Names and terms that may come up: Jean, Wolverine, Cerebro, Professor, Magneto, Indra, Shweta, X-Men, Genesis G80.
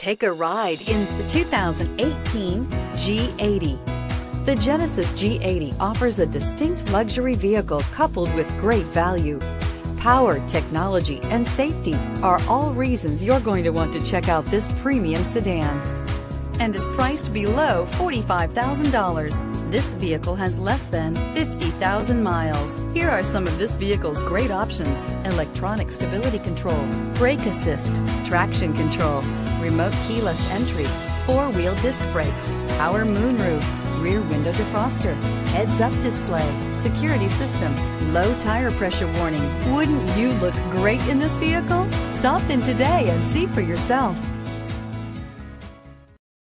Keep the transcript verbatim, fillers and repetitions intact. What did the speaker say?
Take a ride in the two thousand eighteen G eighty. The Genesis G eighty offers a distinct luxury vehicle coupled with great value. Power, technology, and safety are all reasons you're going to want to check out this premium sedan, and is priced below forty-five thousand dollars. This vehicle has less than fifty thousand miles. Here are some of this vehicle's great options: electronic stability control, brake assist, traction control, remote keyless entry, four-wheel disc brakes, power moonroof, rear window defroster, heads-up display, security system, low tire pressure warning. Wouldn't you look great in this vehicle? Stop in today and see for yourself.